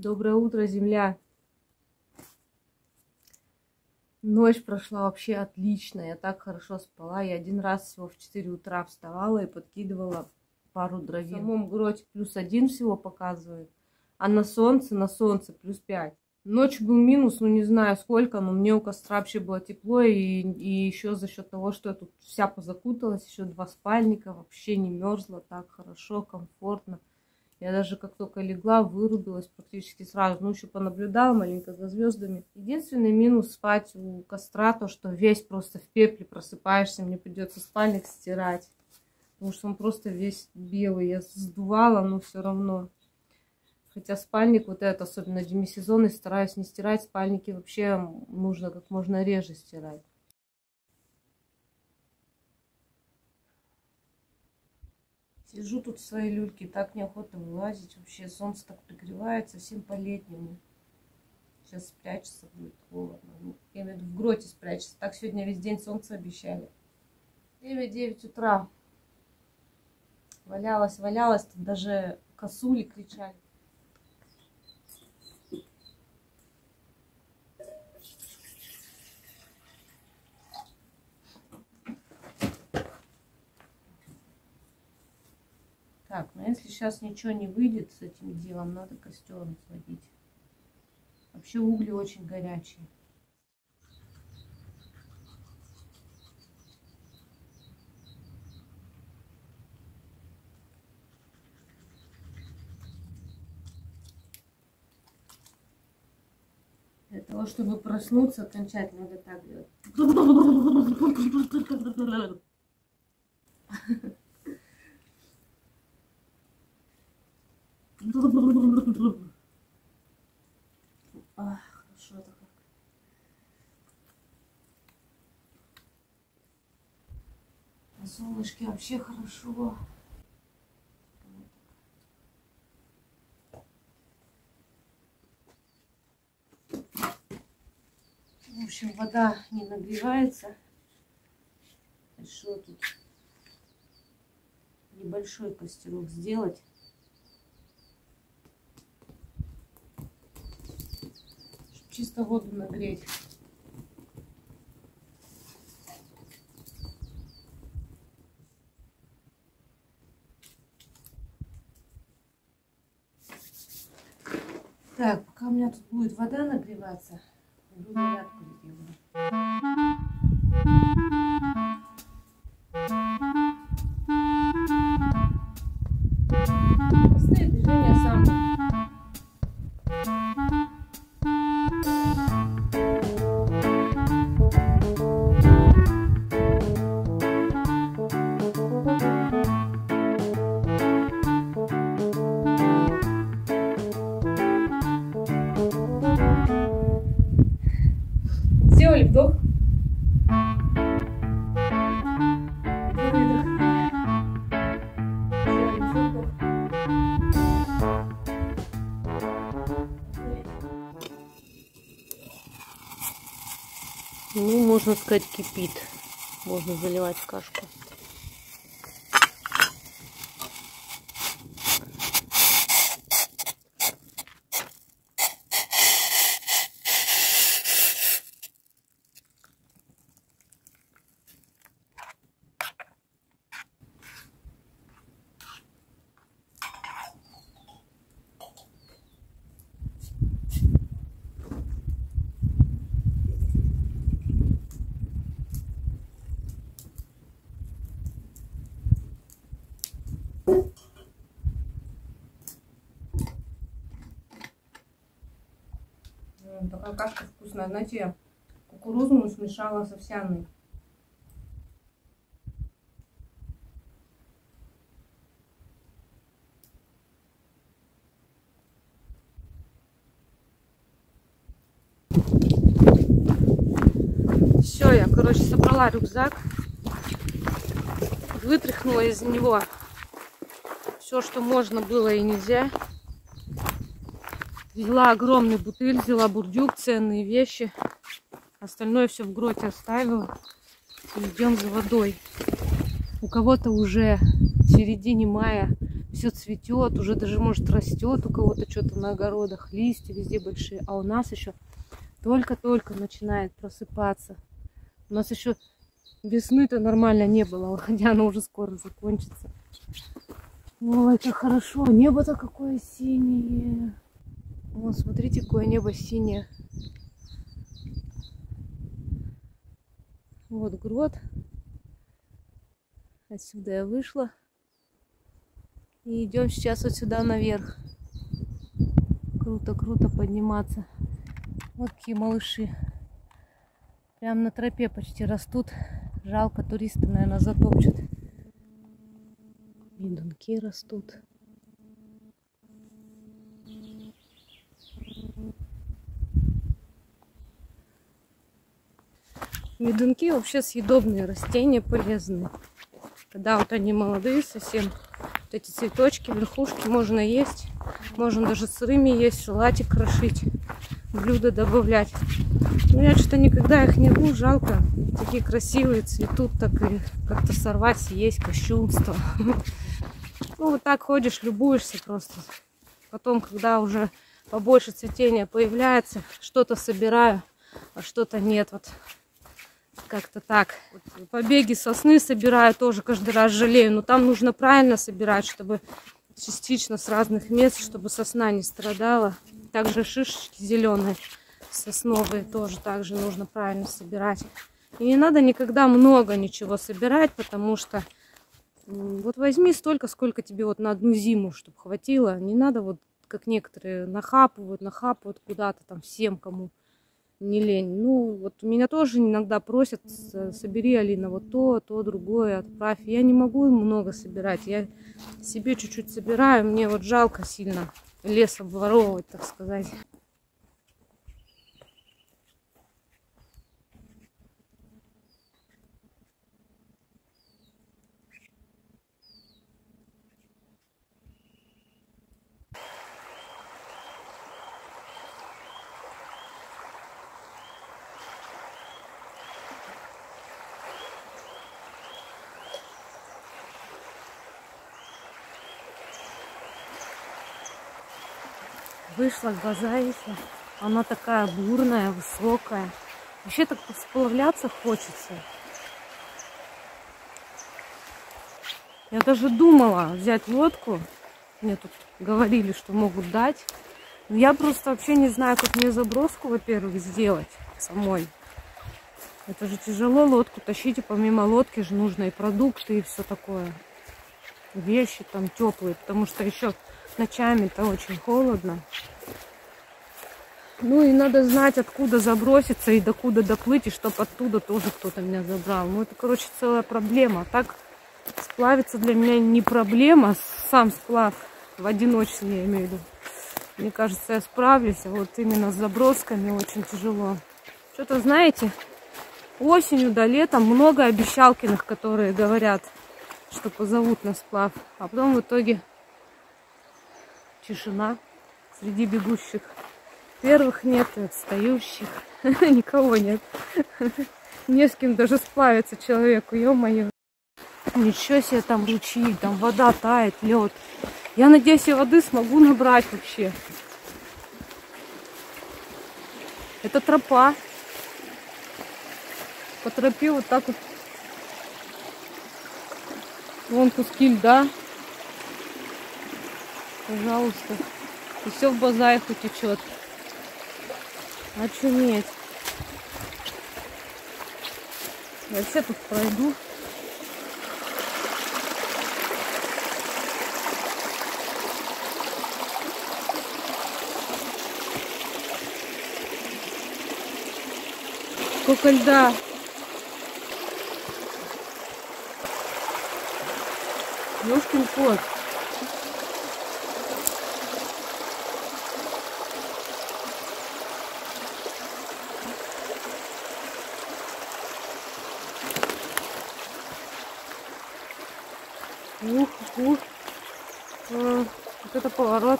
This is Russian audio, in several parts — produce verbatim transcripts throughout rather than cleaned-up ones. Доброе утро, земля! Ночь прошла вообще отлично, я так хорошо спала. Я один раз всего в четыре утра вставала и подкидывала пару дровин. В самом гроте плюс один всего показывает, а на солнце, на солнце плюс пять. Ночь был минус, ну не знаю сколько, но мне у костра вообще было тепло. И, и еще за счет того, что я тут вся позакуталась, еще два спальника, вообще не мерзла, так хорошо, комфортно. Я даже как только легла, вырубилась практически сразу. Ну, еще понаблюдала маленько за звездами. Единственный минус спать у костра, то что весь просто в пепле просыпаешься. Мне придется спальник стирать, потому что он просто весь белый. Я сдувала, но все равно. Хотя спальник вот этот, особенно демисезонный, стараюсь не стирать. Спальники вообще нужно как можно реже стирать. Сижу тут в своей люльке, так неохота вылазить. Вообще солнце так пригревает, совсем по-летнему. Сейчас спрячется, будет холодно. Ну, я имею в виду, в гроте спрячется. Так сегодня весь день солнце обещали. девять-девять утра. Валялась, валялась. Тут даже косули кричали. Так, ну если сейчас ничего не выйдет с этим делом, надо костер разводить. Вообще угли очень горячие. Для того, чтобы проснуться окончательно, надо так делать. А, хорошо, так. На солнышке вообще хорошо. В общем, вода не нагревается. Решила тут небольшой костерок сделать. Чисто воду нагреть. Так, пока у меня тут будет вода нагреваться, буду зарядку делать. Простые движения самые. Вдох, выдох, ну, можно сказать, кипит. Можно заливать в кашку. Такая кашка вкусная. Знаете, я кукурузную смешала с овсяной. Все, я, короче, собрала рюкзак, вытряхнула из него все, что можно было и нельзя. Взяла огромный бутыль, взяла бурдюк, ценные вещи. Остальное все в гроте оставила. Идем за водой. У кого-то уже в середине мая все цветет, уже даже, может, растет у кого-то что-то на огородах, листья везде большие, а у нас еще только-только начинает просыпаться. У нас еще весны-то нормально не было, хотя она уже скоро закончится. Ой, как хорошо, небо-то какое синее. Вон, смотрите, какое небо синее. Вот грот. Отсюда я вышла. И идем сейчас вот сюда наверх. Круто-круто подниматься. Вот такие малыши. Прям на тропе почти растут. Жалко, туристы, наверное, затопчут. И дунки растут. Медунки вообще съедобные растения, полезные. Когда вот они молодые совсем, вот эти цветочки, верхушки можно есть. Можно даже сырыми есть, салатик крошить, блюдо добавлять. Но я что-то никогда их не рву, жалко. Такие красивые цветут, так и как-то сорвать, съесть, кощунство. Ну вот так ходишь, любуешься просто. Потом, когда уже побольше цветения появляется, что-то собираю, а что-то нет. Вот. Как-то так. Побеги сосны собираю, тоже каждый раз жалею. Но там нужно правильно собирать, чтобы частично с разных мест, чтобы сосна не страдала. Также шишечки зеленые, сосновые, тоже также нужно правильно собирать. И не надо никогда много ничего собирать, потому что вот возьми столько, сколько тебе вот на одну зиму, чтобы хватило. Не надо вот, как некоторые нахапывают, нахапывают куда-то там всем, кому не лень. Ну, вот меня тоже иногда просят, собери, Алина, вот то, то, другое, отправь. Я не могу много собирать, я себе чуть-чуть собираю, мне вот жалко сильно лес обворовывать, так сказать. Вышла Газарица, она такая бурная, высокая. Вообще так сплавляться хочется. Я даже думала взять лодку. Мне тут говорили, что могут дать. Но я просто вообще не знаю, как мне заброску, во-первых, сделать самой. Это же тяжело лодку тащить, и помимо лодки же нужно и продукты, и все такое. Вещи там теплые, потому что еще ночами-то очень холодно. Ну и надо знать, откуда заброситься и докуда доплыть, и чтоб оттуда тоже кто-то меня забрал. Ну это, короче, целая проблема. Так сплавиться для меня не проблема. Сам сплав в одиночку, я имею в виду. Мне кажется, я справлюсь. А вот именно с забросками очень тяжело. Что-то, знаете, осенью до лета много обещалкиных, которые говорят, что позовут на сплав. А потом в итоге тишина среди бегущих. Первых нет, отстающих. Никого нет. Не с кем даже сплавиться человеку, ё-моё. Ничего себе, там ручьи, там вода тает, лед. Я надеюсь, я воды смогу набрать вообще. Это тропа. По тропе вот так вот. Вон куски льда. Пожалуйста. И все в базаиху течет. Очуметь. Я все тут пройду. Сколько льда. Ёшкин кот. Ух-ух. Вот это поворот.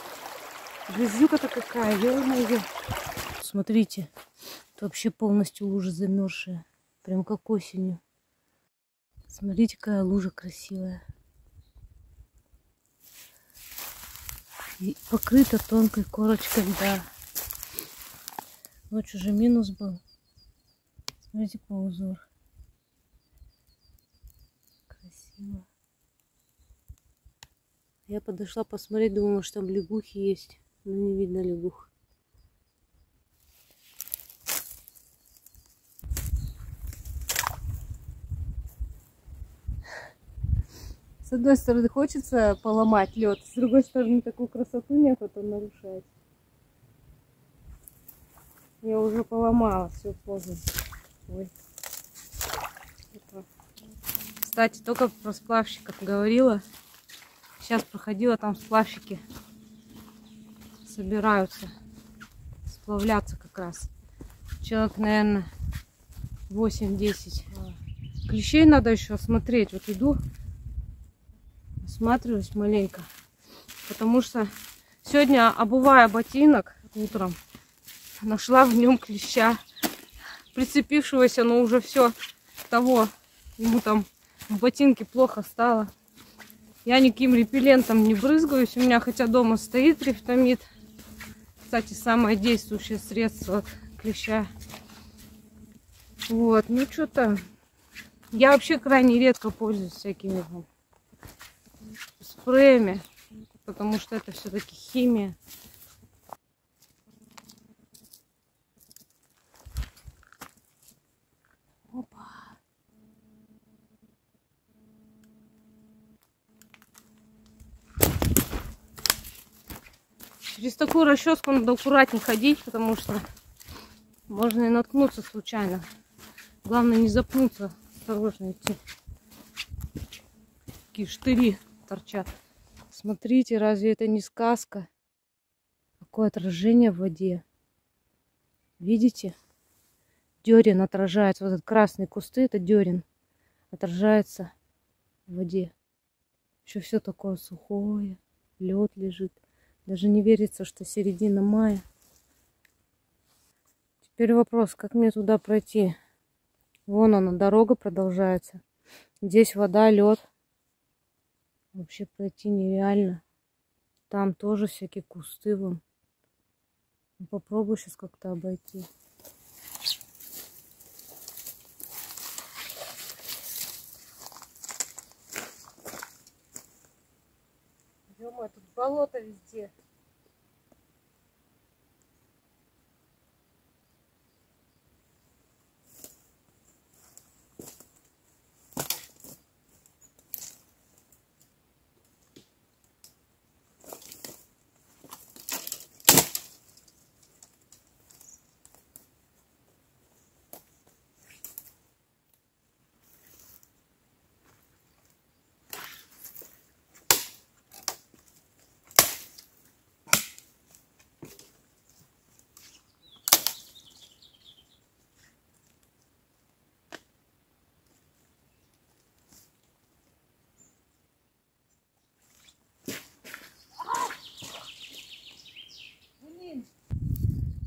Грязюка-то какая, ё-моё. Смотрите, это вообще полностью лужа замерзшая. Прям как осенью. Смотрите, какая лужа красивая. и покрыта тонкой корочкой льда. Ночью же минус был. Смотрите по узору. Красиво. Я подошла посмотреть, думала, что там лягухи есть. Но не видно лягух. С одной стороны хочется поломать лед, с другой стороны такую красоту неохота нарушать. Я уже поломала, все поздно. Ой. Кстати, только про сплавщиков говорила. Сейчас проходила, там сплавщики собираются сплавляться как раз. Человек, наверное, восемь-десять. Клещей надо еще осмотреть. Вот иду. Осматриваюсь маленько, потому что сегодня, обувая ботинок утром, нашла в нем клеща, прицепившегося, но уже все того, ему там в ботинке плохо стало. Я никаким репеллентом не брызгаюсь, у меня хотя дома стоит рифтомид, кстати, самое действующее средство от клеща. Вот, ну что-то, я вообще крайне редко пользуюсь всякими спреями, потому что это все-таки химия. Опа. Через такую расческу надо аккуратнее ходить, потому что можно и наткнуться случайно. Главное не запнуться, осторожно идти. Такие штыри торчат. Смотрите, разве это не сказка? Какое отражение в воде. Видите? Дерен отражается. Вот этот красные кусты, это дерен. Отражается в воде. Еще все такое сухое. Лед лежит. Даже не верится, что середина мая. Теперь вопрос, как мне туда пройти? Вон она, дорога продолжается. Здесь вода, лед. Вообще пройти нереально. Там тоже всякие кусты вон. Попробую сейчас как-то обойти. Ё-моё, тут болото везде.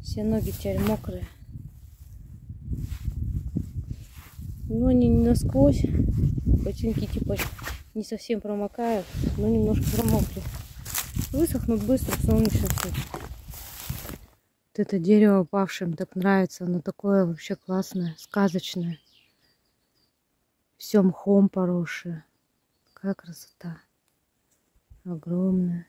Все ноги теперь мокрые. Но они не насквозь. Ботинки типа не совсем промокают, но немножко промокли. Высохнут быстро в солнечный свет. Вот это дерево упавшим так нравится. Оно такое вообще классное, сказочное. Все мхом поросшее. Какая красота. Огромная.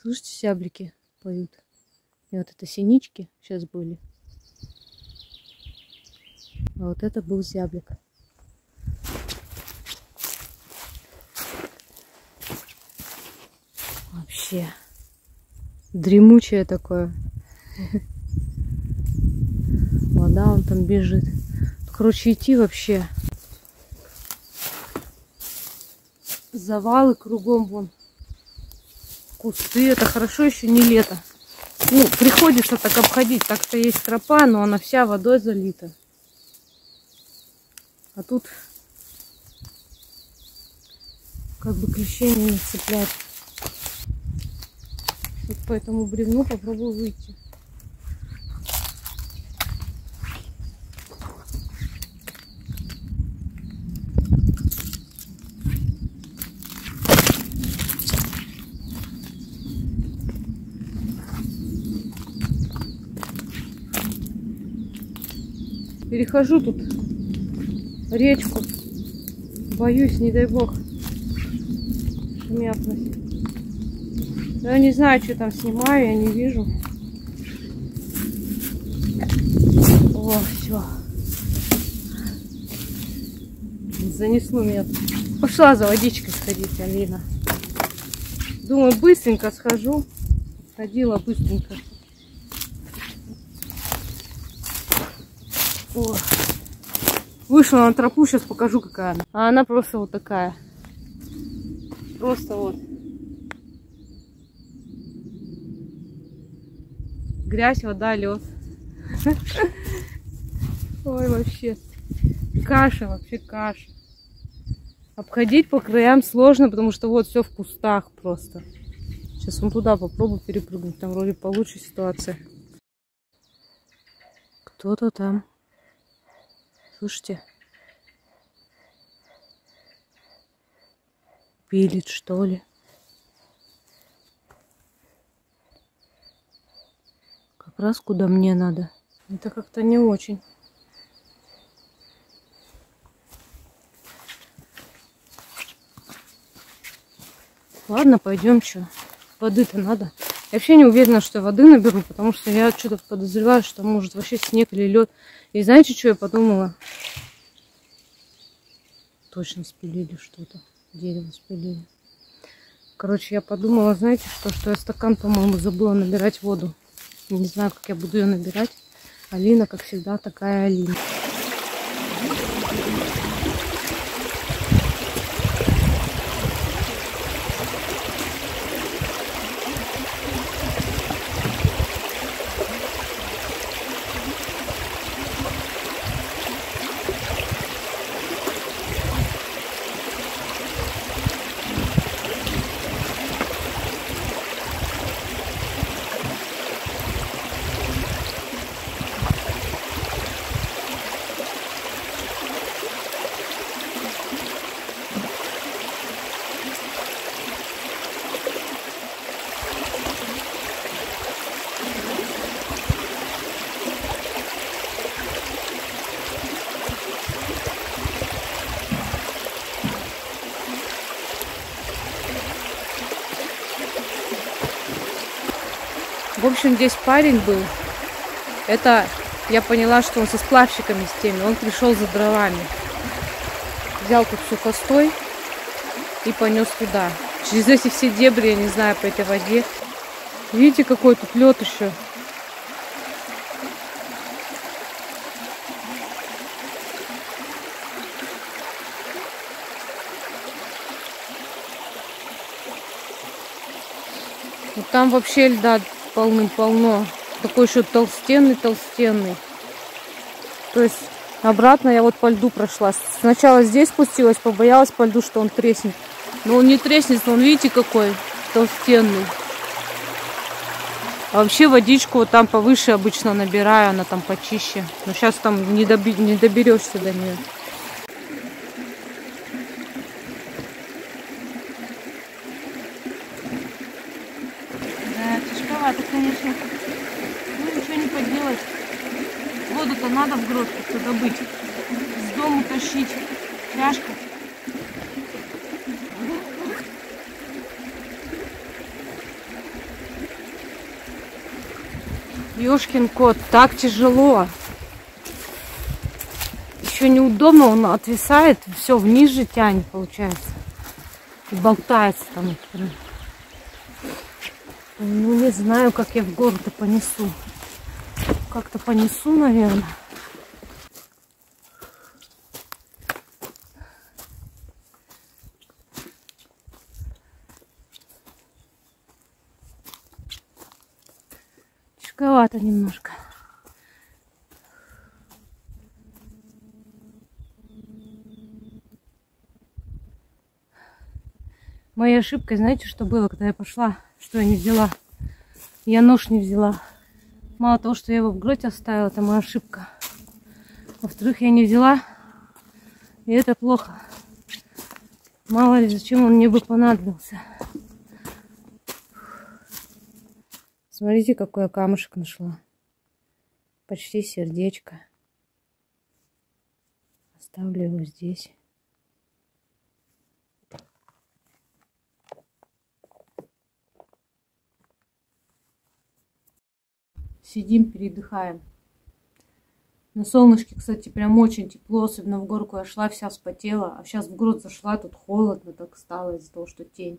Слышите, зяблики поют. И вот это синички сейчас были. А вот это был зяблик. Вообще дремучее такое. Вода он там бежит. Короче, идти вообще. Завалы кругом вон. Кусты, это хорошо еще не лето. Ну, приходится так обходить. Так-то есть тропа, но она вся водой залита. А тут как бы клещей не цеплять. Вот по этому бревну попробую выйти. Перехожу тут речку. Боюсь, не дай бог. Шумят нас. Я не знаю, что там снимаю, я не вижу. О, все. Занесло меня. Пошла за водичкой сходить, Алина. Думаю, быстренько схожу. Ходила быстренько. О. Вышла на тропу, сейчас покажу, какая она. А она просто вот такая. Просто вот. Грязь, вода, лед. Ой, вообще. Каша, вообще каша. Обходить по краям сложно, потому что вот все в кустах просто. Сейчас вон туда попробую перепрыгнуть. Там вроде получше ситуация. Кто-то там. Слышите? Пилит, что ли? Как раз куда мне надо. Это как-то не очень. Ладно, пойдем, что. Воды-то надо. Я вообще не уверена, что я воды наберу, потому что я что-то подозреваю, что может вообще снег или лед. И знаете, что я подумала? Точно спилили что-то. Дерево спилили. Короче, я подумала, знаете, что, что я стакан, по-моему, забыла набирать воду. Не знаю, как я буду ее набирать. Алина, как всегда, такая Алина. В общем, здесь парень был. Это я поняла, что он со сплавщиками с теми. Он пришел за дровами. Взял тут сухостой и понес туда. Через эти все дебри, я не знаю, по этой воде. Видите, какой тут лед еще. Вот там вообще льда полным-полно. Такой еще толстенный-толстенный. То есть обратно я вот по льду прошла. Сначала здесь спустилась, побоялась по льду, что он треснет. Но он не треснет, он, видите, какой толстенный. А вообще водичку вот там повыше обычно набираю, она там почище. Но сейчас там не, доби- не доберешься до нее. Это, конечно, ну, ничего не поделать. Воду-то надо в грот как-то добыть. С дома тащить. Чашка. Ёшкин кот, так тяжело. Еще неудобно, он отвисает, все вниз же тянет, получается. И болтается там. Ну, не знаю, как я в город-то понесу. Как-то понесу, наверное. Тяжковато немножко. Моей ошибкой, знаете, что было, когда я пошла? Что я не взяла? Я нож не взяла. Мало того, что я его в гроте оставила, это моя ошибка. Во-вторых, я не взяла. И это плохо. Мало ли, зачем он мне бы понадобился. Смотрите, какой я камушек нашла. Почти сердечко. Оставлю его здесь. Сидим, передыхаем. На солнышке, кстати, прям очень тепло. Особенно в горку я шла, вся вспотела. А сейчас в город зашла, тут холодно так стало из-за того, что тень.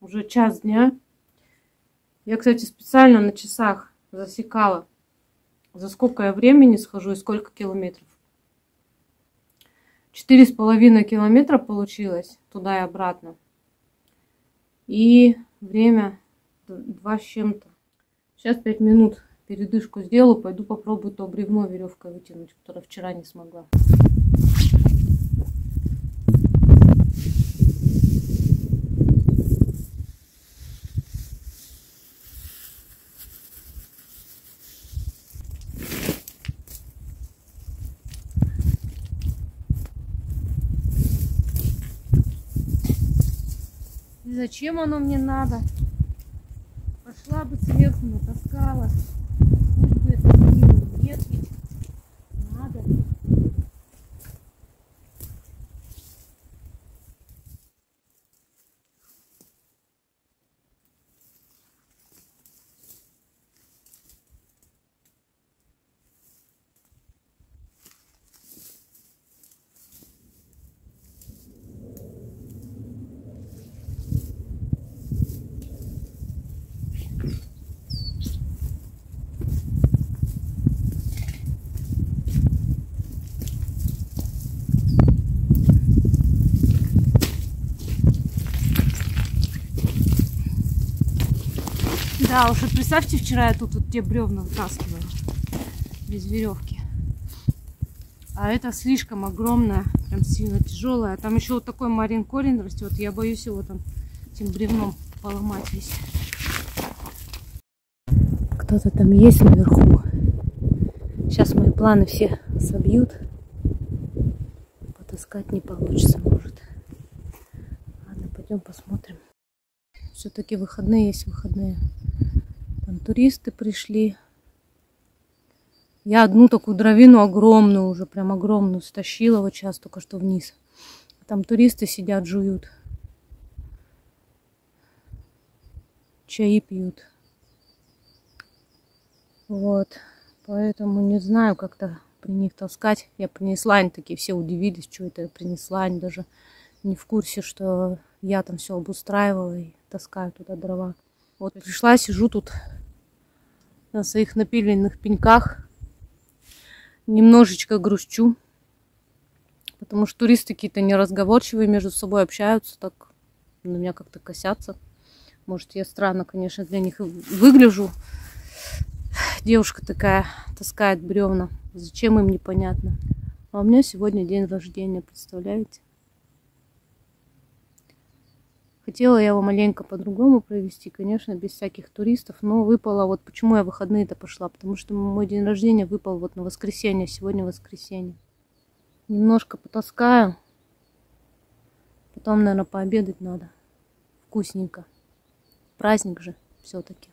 Уже час дня. Я, кстати, специально на часах засекала, за сколько я времени схожу и сколько километров. Четыре с половиной километра получилось туда и обратно. И время два с чем-то. Сейчас пять минут передышку сделаю. Пойду попробую то бревно веревкой вытянуть, которое вчера не смогла. Зачем оно мне надо? Пошла бы сверху, натаскала. Пусть бы это было. Нет, ведь надо. Да, уж представьте, вчера я тут вот те бревна вытаскивала без веревки. А это слишком огромное, прям сильно тяжелое. Там еще вот такой марин корень растет. Я боюсь его там этим бревном поломать весь. Кто-то там есть наверху. Сейчас мои планы все собьют. Потаскать не получится, может. Ладно, пойдем посмотрим. Все-таки выходные есть выходные. Там туристы пришли. Я одну такую дровину огромную, уже прям огромную, стащила вот сейчас только что вниз. Там туристы сидят, жуют. Чаи пьют. Вот. Поэтому не знаю, как-то при них таскать. Я принесла, они такие все удивились, что это я принесла. Они даже не в курсе, что я там все обустраивала и таскаю туда дрова. Вот пришла, сижу тут на своих напиленных пеньках. Немножечко грущу. Потому что туристы какие-то неразговорчивые, между собой общаются, так на меня как-то косятся. Может, я странно, конечно, для них выгляжу. Девушка такая таскает бревна. Зачем им, непонятно. А у меня сегодня день рождения, представляете? Хотела я его маленько по-другому провести, конечно, без всяких туристов, но выпало, вот почему я в выходные-то пошла, потому что мой день рождения выпал вот на воскресенье, сегодня воскресенье. Немножко потаскаю, потом, наверное, пообедать надо, вкусненько, праздник же все-таки.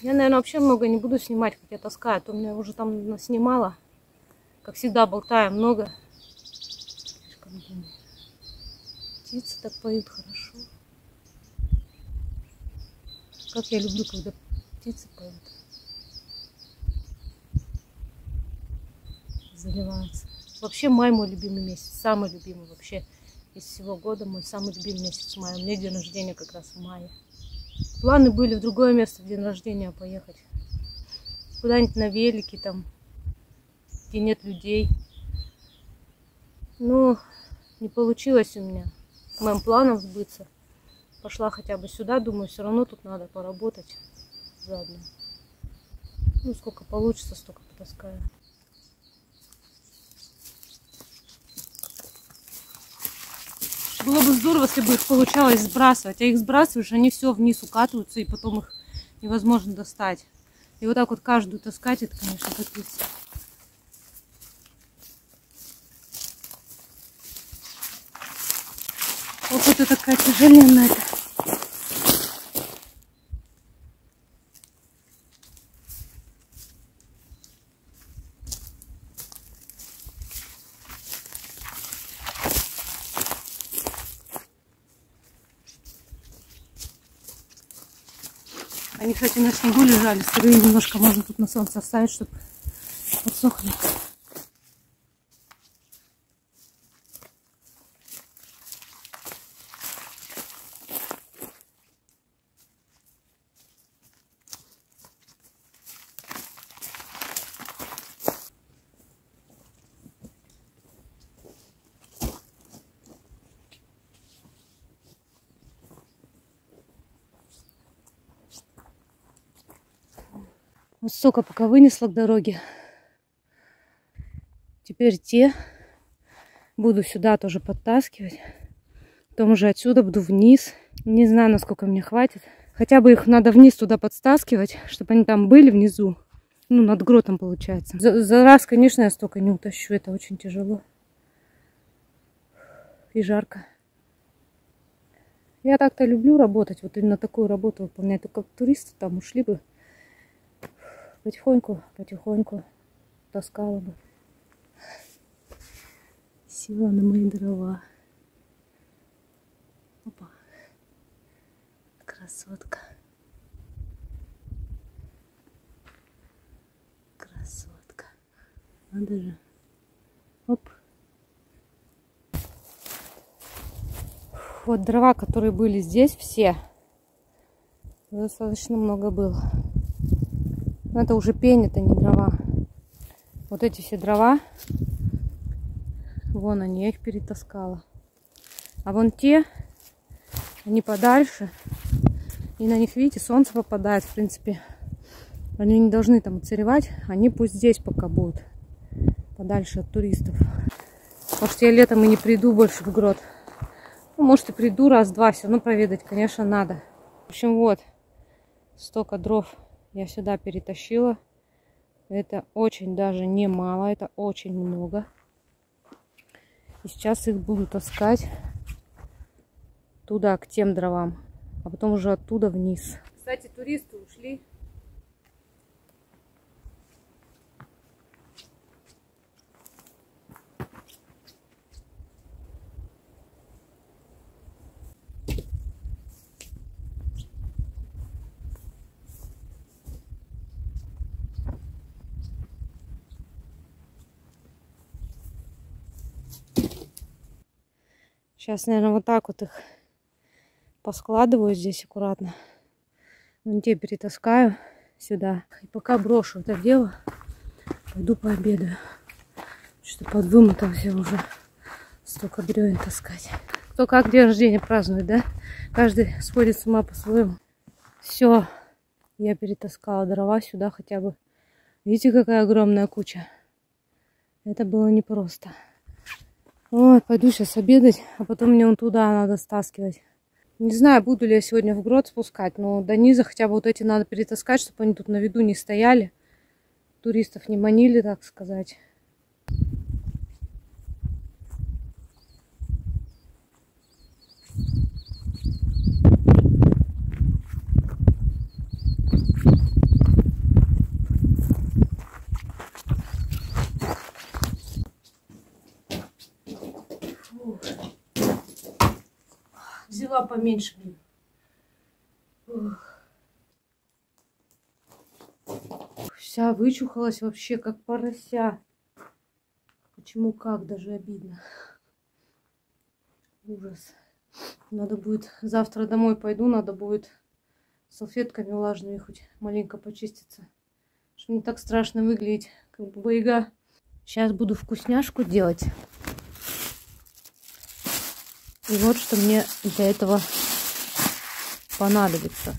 Я, наверное, вообще много не буду снимать, как я таскаю. У меня уже там наснимала. Как всегда, болтаю много. Птицы так поют хорошо. Как я люблю, когда птицы поют. Заливаются. Вообще, май мой любимый месяц. Самый любимый вообще из всего года. Мой самый любимый месяц мая. У меня день рождения как раз в мае. Планы были в другое место в день рождения поехать. Куда-нибудь на велике там, где нет людей. Но не получилось у меня с моим планом сбыться. Пошла хотя бы сюда, думаю, все равно тут надо поработать заодно. Ну, сколько получится, столько потаскаю. Было бы здорово, если бы их получалось сбрасывать. А их сбрасываешь, они все вниз укатываются, и потом их невозможно достать. И вот так вот каждую таскать, это, конечно, капец. Ох, это такая тяжеленная. Они, кстати, на снегу лежали, сырые немножко можно тут на солнце оставить, чтобы подсохли. Вот столько пока вынесла к дороге. Теперь те буду сюда тоже подтаскивать. Потом уже отсюда буду вниз. Не знаю, насколько мне хватит. Хотя бы их надо вниз туда подтаскивать, чтобы они там были внизу. Ну, над гротом получается. За, за раз, конечно, я столько не утащу. Это очень тяжело. И жарко. Я так-то люблю работать. Вот именно такую работу выполнять. Только туристы там ушли бы. Потихоньку, потихоньку таскала бы. Села на мои дрова. Опа. Красотка. Красотка. Надо же. Оп. Вот дрова, которые были здесь, все. Достаточно много было. Но это уже пень, это не дрова. Вот эти все дрова, вон они, я их перетаскала. А вон те, они подальше. И на них, видите, солнце попадает, в принципе. Они не должны там царевать, они пусть здесь пока будут. Подальше от туристов. Потому что я летом и не приду больше в грот. Ну, может, и приду раз-два, все равно проведать, конечно, надо. В общем, вот, столько дров. Я сюда перетащила. Это очень даже не мало, это очень много. И сейчас их буду таскать туда, к тем дровам, а потом уже оттуда вниз. Кстати, туристы ушли. Сейчас, наверное, вот так вот их поскладываю здесь аккуратно. Вон те перетаскаю сюда. И пока брошу это дело, пойду пообедаю. Что-то подвымотался уже столько бревен таскать. Кто как день рождения празднует, да? Каждый сходит с ума по-своему. Все, я перетаскала дрова сюда хотя бы. Видите, какая огромная куча? Это было непросто. Вот, пойду сейчас обедать, а потом мне вон туда надо стаскивать. Не знаю, буду ли я сегодня в грот спускать, но до низа хотя бы вот эти надо перетаскать, чтобы они тут на виду не стояли. Туристов не манили, так сказать. Взяла поменьше. Ох. Вся вычухалась вообще, как порося. Почему как, даже обидно. Ужас. Надо будет, завтра домой пойду, надо будет салфетками влажными хоть маленько почиститься. Чтобы не так страшно выглядеть, как баба-яга. Сейчас буду вкусняшку делать. И вот что мне для этого понадобится.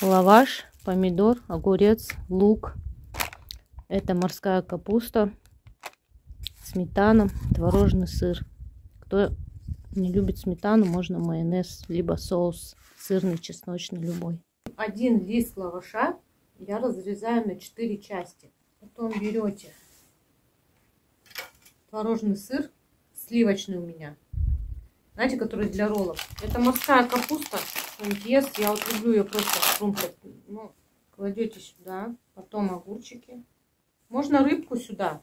Лаваш, помидор, огурец, лук. Это морская капуста, сметана, творожный сыр. Кто не любит сметану, можно майонез, либо соус сырный, чесночный, любой. Один лист лаваша я разрезаю на четыре части. Потом берете творожный сыр, сливочный у меня, знаете, который для роллов. Это морская капуста, он ест, я вот люблю ее просто шумкать. Ну, кладете сюда, потом огурчики. Можно рыбку сюда.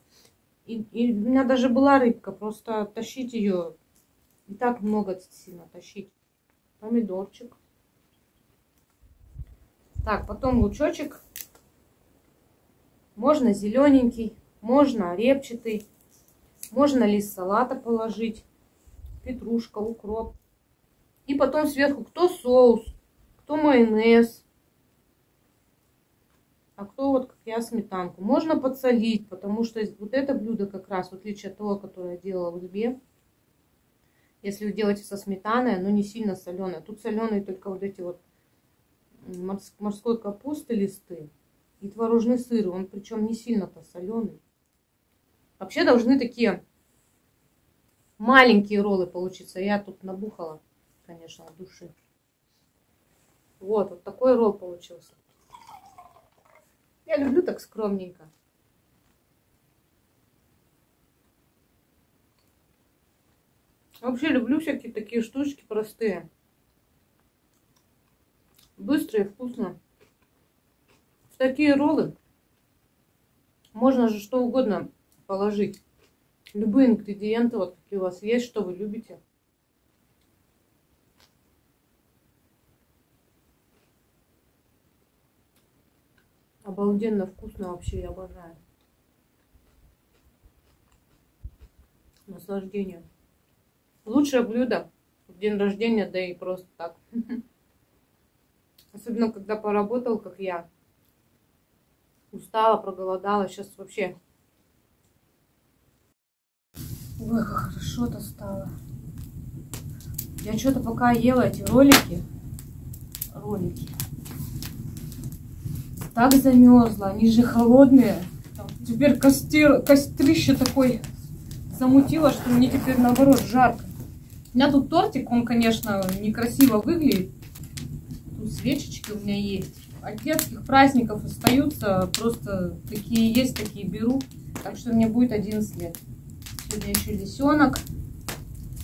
И, и у меня даже была рыбка, просто тащить ее не так много сильно тащить. Помидорчик. Так, потом лучочек. Можно зелененький, можно репчатый. Можно лист салата положить, петрушка, укроп. И потом сверху кто соус, кто майонез, а кто вот как я сметанку. Можно подсолить, потому что вот это блюдо как раз, в отличие от того, которое я делала в Узбе, если вы делаете со сметаной, оно не сильно соленое. Тут соленые только вот эти вот морской капусты листы и творожный сыр. Он причем не сильно-то соленый. Вообще должны такие маленькие роллы получиться. Я тут набухала, конечно, от души. Вот, вот такой ролл получился. Я люблю так скромненько. Вообще люблю всякие такие штучки простые. Быстро и вкусно. В такие роллы можно же что угодно положить, любые ингредиенты, вот какие у вас есть, что вы любите. Обалденно вкусно, вообще я обожаю. Наслаждение. Лучшее блюдо в день рождения, да и просто так. Особенно когда поработал, как я, устала, проголодала, сейчас вообще. Ой, как хорошо-то стало. Я что-то пока ела эти ролики. Ролики. Так замерзла. Они же холодные. Теперь костер, кострище такой замутило, что мне теперь наоборот жарко. У меня тут тортик, он, конечно, некрасиво выглядит. Тут свечечки у меня есть. От детских праздников остаются. Просто такие есть, такие беру. Так что мне будет одиннадцать лет. Сегодня еще лисенок.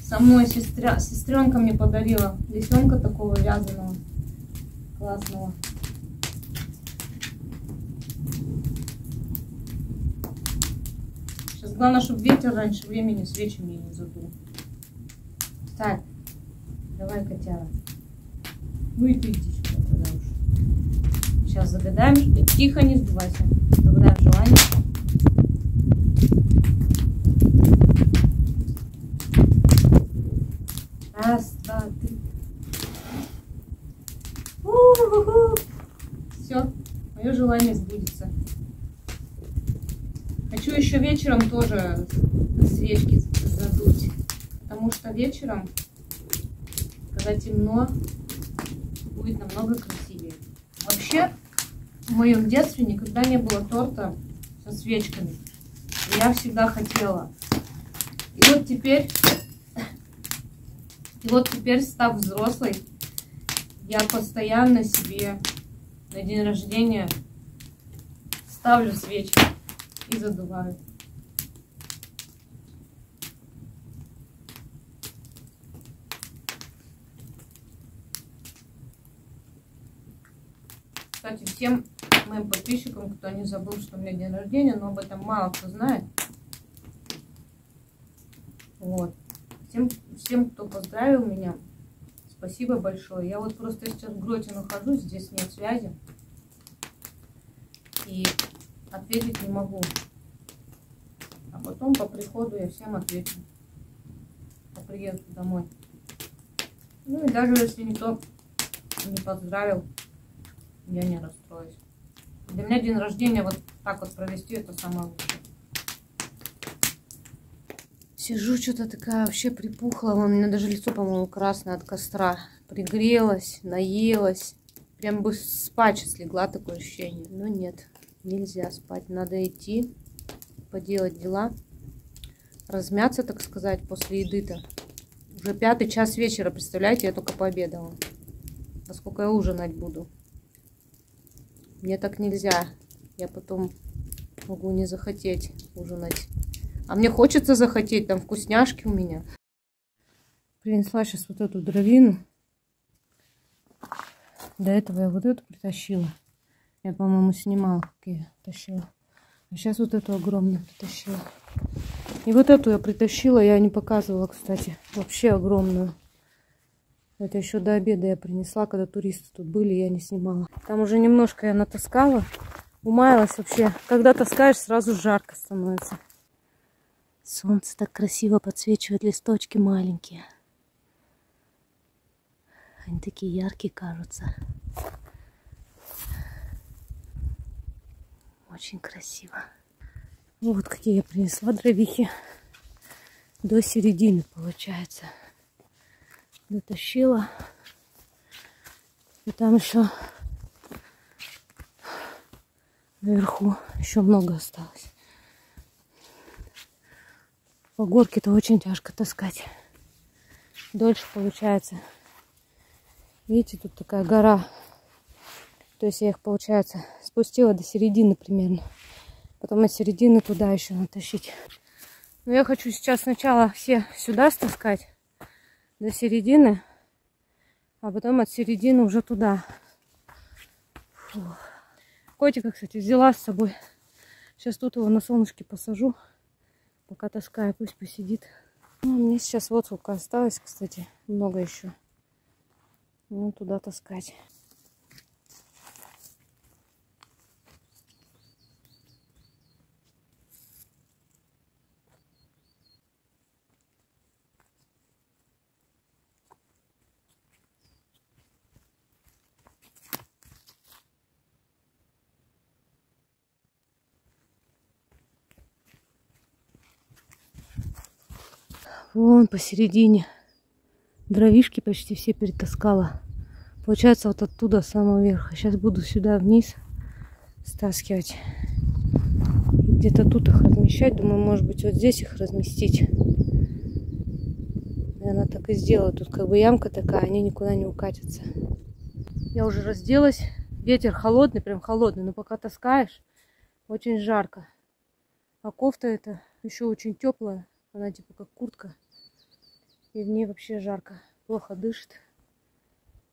Со мной сестра, сестренка мне подарила лисенка такого вязаного, классного. Сейчас главное, чтобы ветер раньше времени свечи мне не задул. Так, давай, котяра. Ну и ты иди сюда тогда уж. Сейчас загадаем. Тихо, не сдувайся. Загадаем желание. Раз, два, три. Все, мое желание сбудется. Хочу еще вечером тоже свечки задуть. Потому что вечером, когда темно, будет намного красивее. Вообще, в моем детстве никогда не было торта со свечками. Я всегда хотела. И вот теперь... И вот теперь, став взрослой, я постоянно себе на день рождения ставлю свечи и задуваю. Кстати, всем моим подписчикам, кто не забыл, что у меня день рождения, но об этом мало кто знает. Вот. Всем, всем, кто поздравил меня, спасибо большое. Я вот просто сейчас в гроте нахожусь, здесь нет связи. И ответить не могу. А потом по приходу я всем отвечу. По приезду домой. Ну и даже если никто не поздравил, я не расстроюсь. Для меня день рождения вот так вот провести, это самое лучшее. Сижу, что-то такая вообще припухла. У меня даже лицо, по-моему, красное от костра. Пригрелась, наелась, Прям бы спать сейчас легла, такое ощущение. Но нет, нельзя спать. Надо идти, поделать дела. Размяться, так сказать, после еды-то. Уже пятый час вечера, представляете, я только пообедала. А сколько я ужинать буду? Мне так нельзя. Я потом могу не захотеть ужинать. А мне хочется захотеть, там вкусняшки у меня. Принесла сейчас вот эту дровину. До этого я вот эту притащила. Я, по-моему, снимала, как я тащила. А сейчас вот эту огромную притащила. И вот эту я притащила, я не показывала, кстати. Вообще огромную. Это еще до обеда я принесла, когда туристы тут были, я не снимала. Там уже немножко я натаскала. Умаялась вообще. Когда таскаешь, сразу жарко становится. Солнце так красиво подсвечивает листочки маленькие. Они такие яркие кажутся. Очень красиво. Вот какие я принесла дровихи. До середины, получается. Дотащила. И там еще наверху еще много осталось. По горке-то очень тяжко таскать. Дольше получается. Видите, тут такая гора. То есть я их, получается, спустила до середины примерно. Потом от середины туда еще натащить. Но я хочу сейчас сначала все сюда стаскать. До середины. А потом от середины уже туда. Фу. Котика, кстати, взяла с собой. Сейчас тут его на солнышке посажу. Пока таскаю, пусть посидит. Ну, мне сейчас вот сколько осталось, кстати. Много еще. Ну, туда таскать. Вон посередине дровишки почти все перетаскала. Получается, вот оттуда, с самого верха. Сейчас буду сюда вниз стаскивать. Где-то тут их размещать. Думаю, может быть, вот здесь их разместить. Наверное, так и сделаю. Тут как бы ямка такая, они никуда не укатятся. Я уже разделась. Ветер холодный, прям холодный. Но пока таскаешь, очень жарко. А кофта эта еще очень теплая. Она типа как куртка. И в ней вообще жарко. Плохо дышит.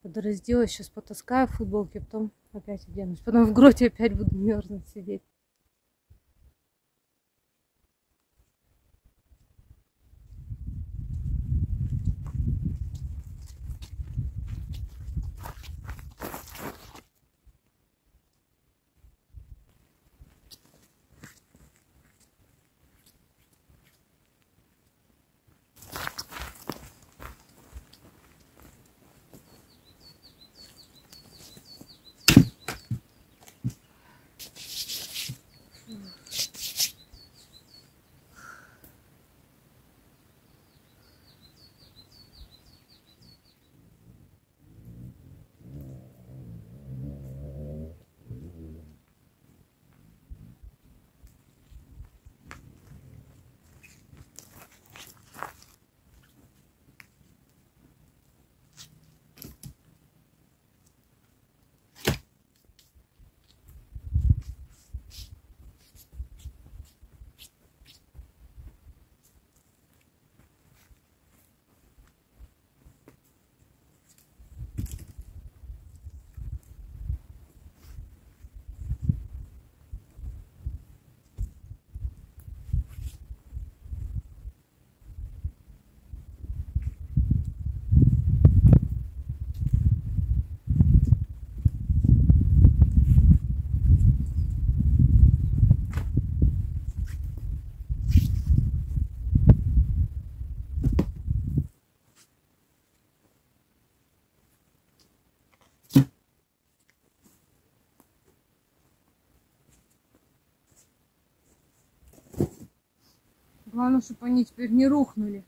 Подразделась, сейчас потаскаю в футболке, потом опять оденусь. Потом в гроте опять буду мерзнуть сидеть. Главное, чтобы они теперь не рухнули.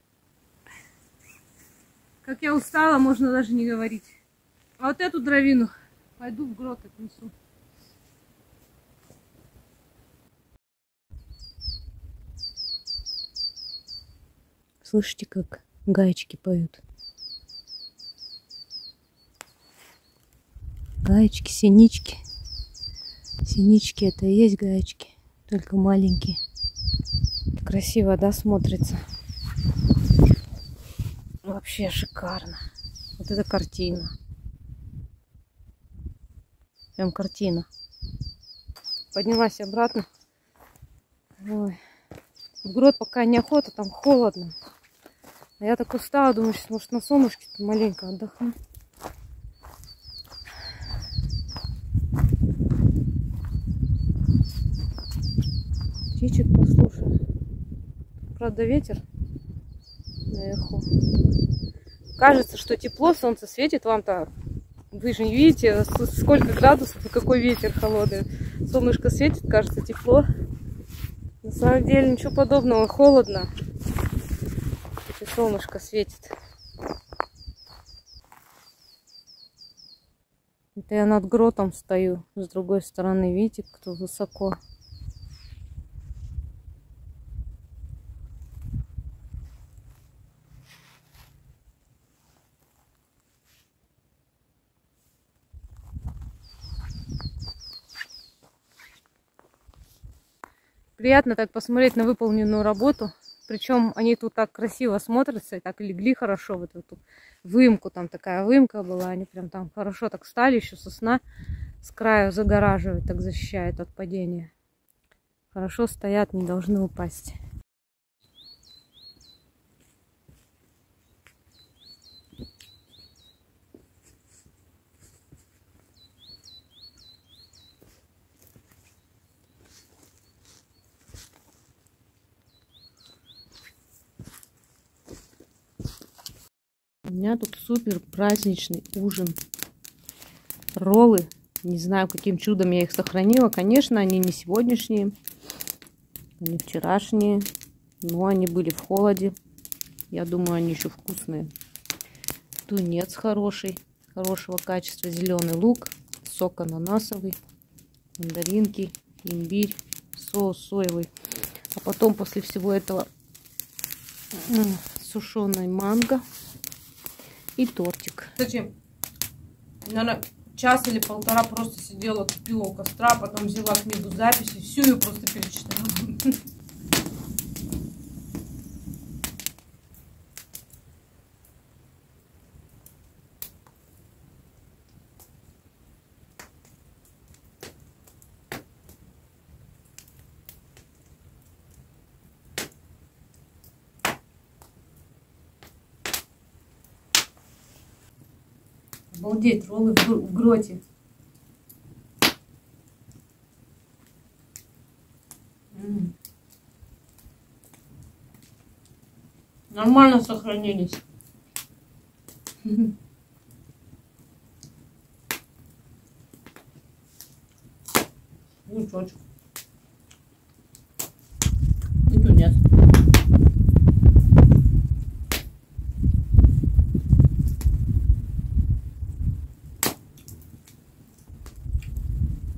Как я устала, можно даже не говорить. А вот эту дровину Пойду в грот отнесу. Слышите, как гаечки поют? Гаечки, синички. Синички — это и есть гаечки, только маленькие. Красиво, да, смотрится? Вообще шикарно. Вот это картина. Прям картина. Поднялась обратно. Ой. В грот пока неохота, там холодно. А я так устала, думаю, что может на солнышке маленько отдохну. Птичек послушаю. Правда, ветер наверху. Кажется, что тепло, солнце светит вам так. Вы же не видите, сколько градусов и какой ветер холодный. Солнышко светит, кажется, тепло. На самом деле ничего подобного, холодно. И солнышко светит. Это я над гротом стою. С другой стороны, видите, кто высоко. Приятно так посмотреть на выполненную работу. Причем они тут так красиво смотрятся, так легли хорошо. Вот эту выемку, там такая выемка была. Они прям там хорошо так встали, еще сосна с краю загораживает, так защищает от падения. Хорошо стоят, не должны упасть. У меня тут супер праздничный ужин. Роллы. Не знаю, каким чудом я их сохранила. Конечно, они не сегодняшние, не вчерашние. Но они были в холоде. Я думаю, они еще вкусные. Тунец хороший. Хорошего качества. Зеленый лук. Сок ананасовый. Мандаринки. Имбирь. Соус соевый. А потом после всего этого сушеная манго. И тортик. Кстати, наверное, час или полтора просто сидела, купила у костра, потом взяла книгу записи, всю ее просто перечитала. Обалдеть, роллы в гроте. М-м. Нормально сохранились. Лучочек. И тунец.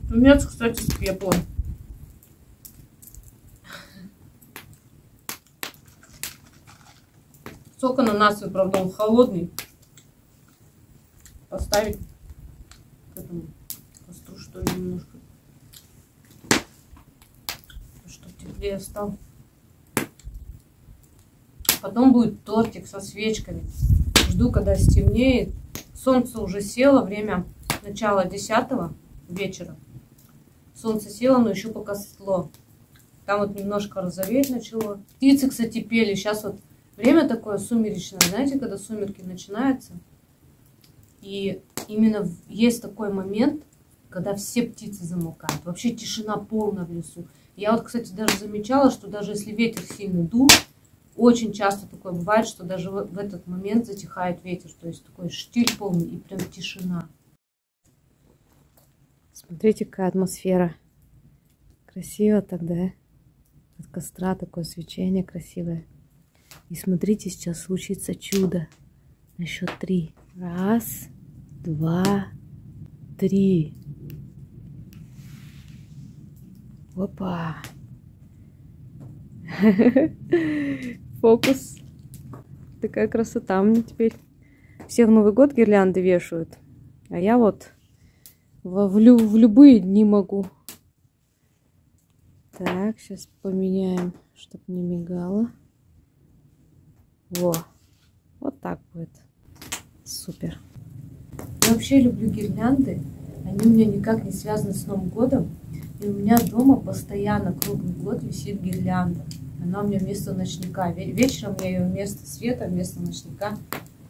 Тунец, кстати, с пеплом. Сок ананасовый, правда, он холодный. Поставить к этому костру, что ли, немножко. Чтоб теплее стал. Потом будет тортик со свечками. Жду, когда стемнеет. Солнце уже село, время начала десятого вечера. Солнце село, но еще пока светло. Там вот немножко розоветь начало. Птицы, кстати, пели. Сейчас вот время такое сумеречное. Знаете, когда сумерки начинаются. И именно есть такой момент, когда все птицы замолкают. Вообще тишина полная в лесу. Я вот, кстати, даже замечала, что даже если ветер сильно дул, очень часто такое бывает, что даже в этот момент затихает ветер. То есть такой штиль полный и прям тишина. Смотрите, какая атмосфера. Красиво тогда. От костра такое свечение красивое. И смотрите, сейчас случится чудо. На счет три. Раз, два, три. Опа. Фокус. Такая красота мне теперь. Все в Новый год гирлянды вешают. А я вот в, в, лю, в любые дни могу. Так, сейчас поменяем, чтобы не мигало. Во. Вот так будет. Супер. Я вообще люблю гирлянды. Они у меня никак не связаны с Новым годом. И у меня дома постоянно круглый год висит гирлянда. Она у меня вместо ночника. Вечером я ее вместо света, вместо ночника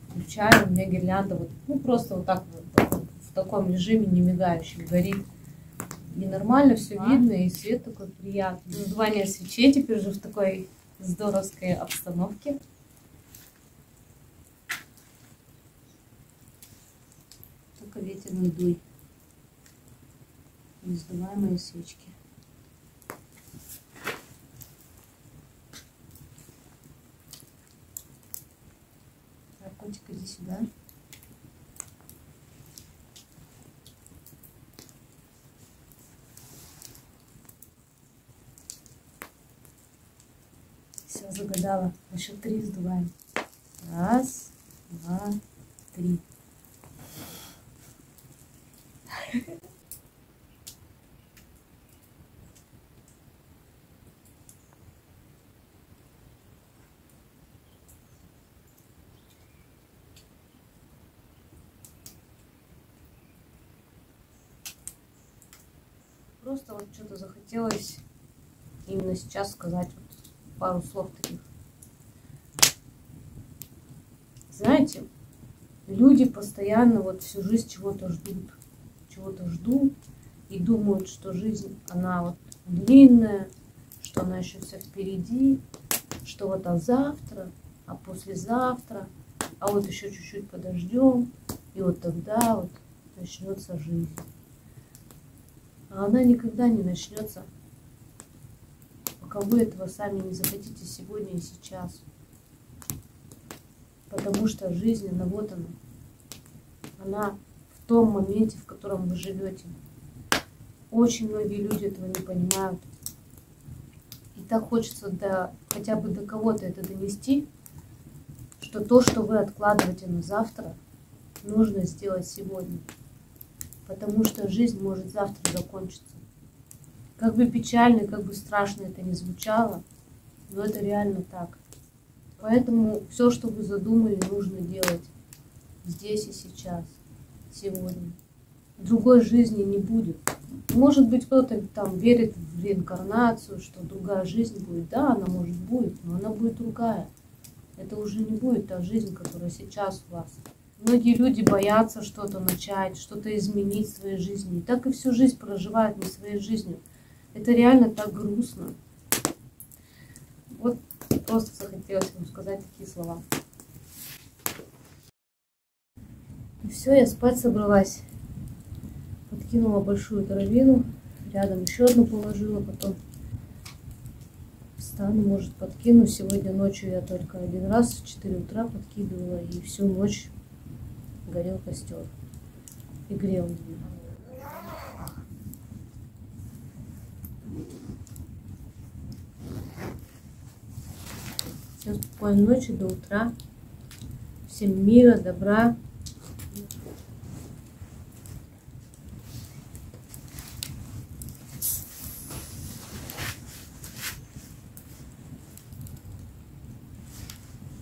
включаю. У меня гирлянда вот, ну, просто вот так вот, в таком режиме не мигающем горит. И нормально все а? видно, и свет такой приятный. Раздувание свечей теперь уже в такой здоровской обстановке. Только ветер не дуй. Раздуваемые свечки. Так, котик, иди сюда. Все, загадала. На счет три сдуваем. Раз, два, три. Просто вот что-то захотелось именно сейчас сказать вот пару слов таких. Знаете, люди постоянно вот всю жизнь чего-то ждут, чего-то ждут и думают, что жизнь, она вот длинная, что она еще все впереди, что вот а завтра, а послезавтра, а вот еще чуть-чуть подождем, и вот тогда вот начнется жизнь. А она никогда не начнется, пока вы этого сами не захотите сегодня и сейчас. Потому что жизнь, она вот она. Она в том моменте, в котором вы живете. Очень многие люди этого не понимают. И так хочется до, хотя бы до кого-то это донести, что то, что вы откладываете на завтра, нужно сделать сегодня. Потому что жизнь может завтра закончиться. Как бы печально, как бы страшно это ни звучало, но это реально так. Поэтому все, что вы задумали, нужно делать здесь и сейчас, сегодня. Другой жизни не будет. Может быть, кто-то там верит в реинкарнацию, что другая жизнь будет. Да, она может будет, но она будет другая. Это уже не будет та жизнь, которая сейчас у вас. Многие люди боятся что-то начать, что-то изменить в своей жизни. И так и всю жизнь проживают не своей жизнью. Это реально так грустно. Вот просто захотелось вам сказать такие слова. И все, я спать собралась. Подкинула большую таровину. Рядом еще одну положила. Потом встану, может, подкину. Сегодня ночью я только один раз в четыре утра подкидывала. И всю ночь горел костер и грел меня. Всем спокойной ночи, до утра. Всем мира, добра.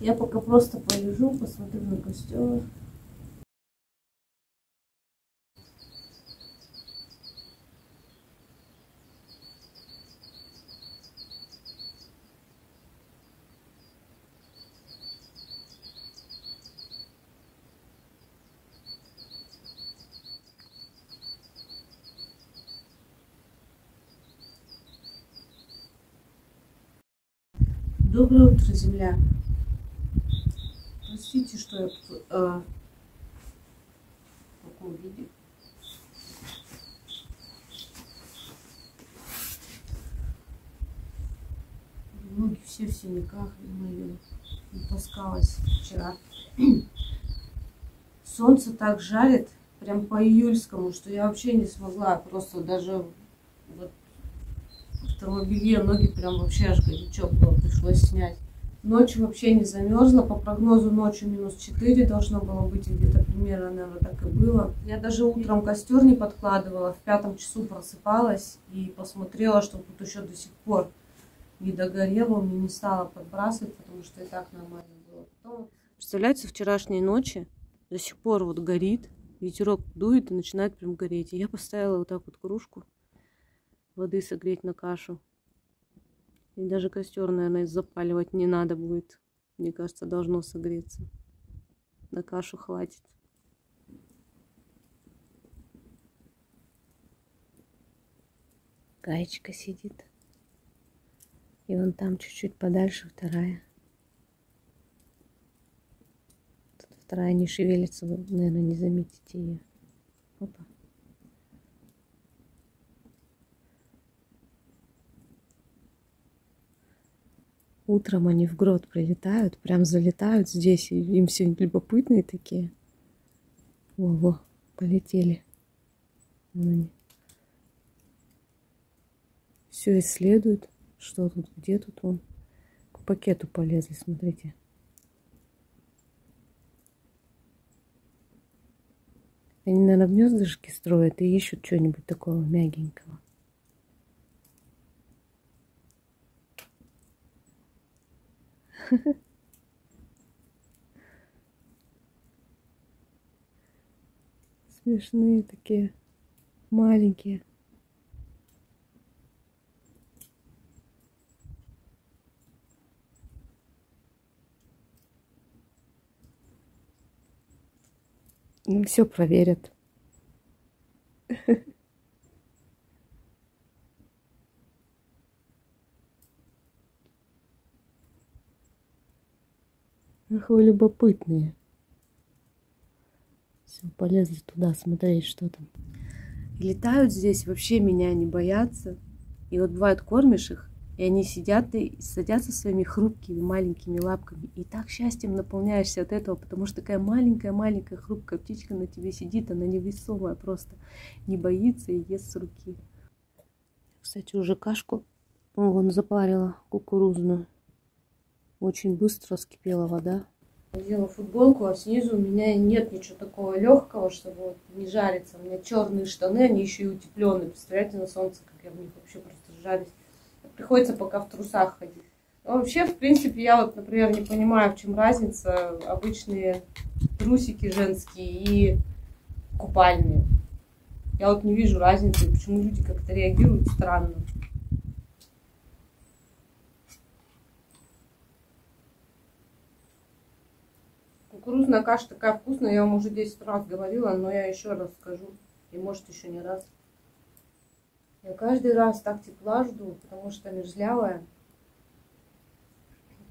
Я пока просто полежу, посмотрю на костер. Доброе утро, земля. Простите, что я э, в таком виде. Ноги все в синяках, думаю, не таскалась вчера. Солнце так жарит, прям по-июльскому, что я вообще не смогла, просто даже вот второе белье, ноги прям вообще аж горячо было, пришлось снять. Ночью вообще не замерзла, по прогнозу ночью минус четыре должно было быть, где-то примерно, наверное, так и было. Я даже утром костер не подкладывала, в пятом часу просыпалась и посмотрела, что тут еще до сих пор не догорело, мне не стало подбрасывать, потому что и так нормально было. Потом... Представляете, вчерашней ночи до сих пор вот горит, ветерок дует и начинает прям гореть. И я поставила вот так вот кружку воды согреть на кашу. И даже костер, наверное, запаливать не надо будет. Мне кажется, должно согреться. На кашу хватит. Гаечка сидит. И вон там чуть-чуть подальше вторая. Тут вторая не шевелится, вы, наверное, не заметите ее. Опа. Утром они в грот прилетают, прям залетают здесь, и им все любопытные такие. Во-во, полетели. Вон они. Все исследуют, что тут, где тут он. К пакету полезли, смотрите. Они, наверное, гнездышки строят и ищут что-нибудь такого мягенького. Смешные такие, маленькие. Ну, все проверят. Ах, вы любопытные. Все, полезли туда смотреть, что там. Летают здесь, вообще меня не боятся. И вот бывает, кормишь их, и они сидят и садятся своими хрупкими маленькими лапками. И так счастьем наполняешься от этого, потому что такая маленькая-маленькая хрупкая птичка на тебе сидит, она невесомая просто, не боится и ест с руки. Кстати, уже кашку, ну, вон запарила кукурузную. Очень быстро вскипела вода. Надела футболку, а снизу у меня нет ничего такого легкого, чтобы вот не жариться. У меня черные штаны, они еще и утепленные. Представляете, на солнце, как я в них вообще просто жарюсь. Приходится пока в трусах ходить. Но вообще, в принципе, я вот, например, не понимаю, в чем разница. Обычные трусики женские и купальные. Я вот не вижу разницы, почему люди как-то реагируют странно. Кукурузная каша такая вкусная, я вам уже десять раз говорила, но я еще раз скажу, и может еще не раз. Я каждый раз так тепла жду, потому что мерзлявая.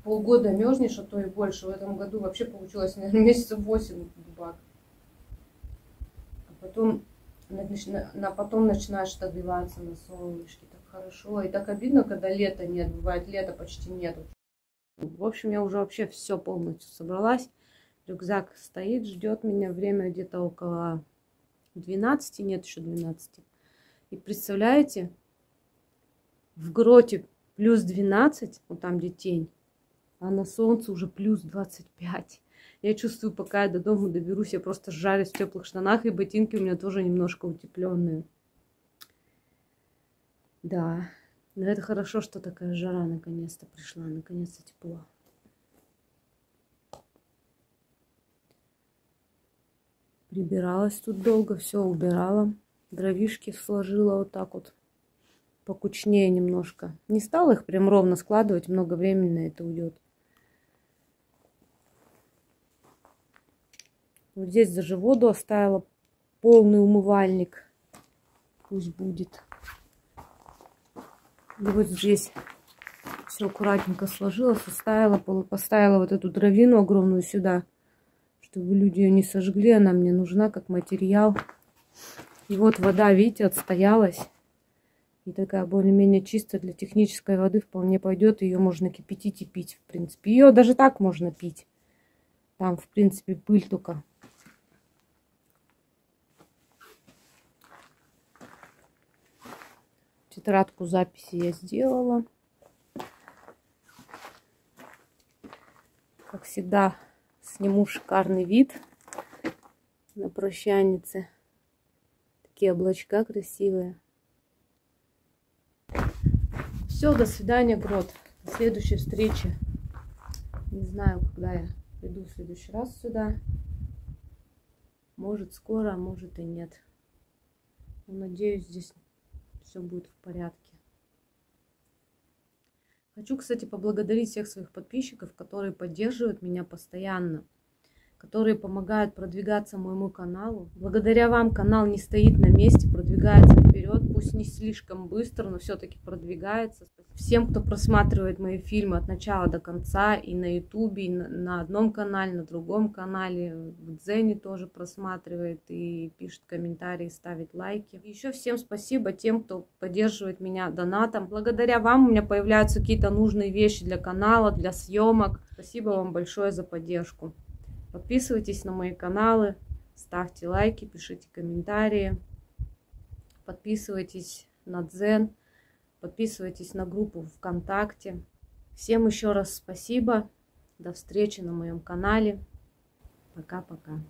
Полгода мерзнешь, а то и больше. В этом году вообще получилось, наверное, месяца восемь дубак. А потом, на, потом начинаешь отогреваться на солнышке, так хорошо. И так обидно, когда лета нет, бывает лета почти нету. В общем, я уже вообще все полностью собралась. Рюкзак стоит, ждет меня. Время где-то около двенадцати, нет еще двенадцати. И представляете, в гроте плюс двенадцать, вот там где тень, а на солнце уже плюс двадцать пять. Я чувствую, пока я до дома доберусь, я просто жарюсь в теплых штанах, и ботинки у меня тоже немножко утепленные. Да, но это хорошо, что такая жара наконец-то пришла, наконец-то тепло. Прибиралась тут долго, все убирала. Дровишки сложила вот так вот, покучнее немножко. Не стала их прям ровно складывать, много времени на это уйдет. Вот здесь даже воду оставила, полный умывальник. Пусть будет. И вот здесь все аккуратненько сложила, составила, поставила вот эту дровину огромную сюда, чтобы люди ее не сожгли, она мне нужна как материал. И вот вода, видите, отстоялась. И такая более-менее чистая, для технической воды вполне пойдет. Ее можно кипятить и пить, в принципе. Ее даже так можно пить. Там, в принципе, пыль только. Тетрадку записи я сделала. Как всегда, сниму шикарный вид на прощанице. Такие облачка красивые. Все, до свидания, Грот. До следующей встречи. Не знаю, когда я приду в следующий раз сюда. Может скоро, а может и нет. Но, надеюсь, здесь все будет в порядке. Хочу, кстати, поблагодарить всех своих подписчиков, которые поддерживают меня постоянно, которые помогают продвигаться моему каналу. Благодаря вам канал не стоит на месте, продвигается вперед, пусть не слишком быстро, но все-таки продвигается. Всем, кто просматривает мои фильмы от начала до конца, и на ютубе, и на одном канале, на другом канале, в Дзене тоже просматривает и пишет комментарии, ставит лайки. И еще всем спасибо тем, кто поддерживает меня донатом. Благодаря вам у меня появляются какие-то нужные вещи для канала, для съемок. Спасибо вам большое за поддержку. Подписывайтесь на мои каналы, ставьте лайки, пишите комментарии, подписывайтесь на Дзен, подписывайтесь на группу ВКонтакте. Всем еще раз спасибо, до встречи на моем канале, пока-пока.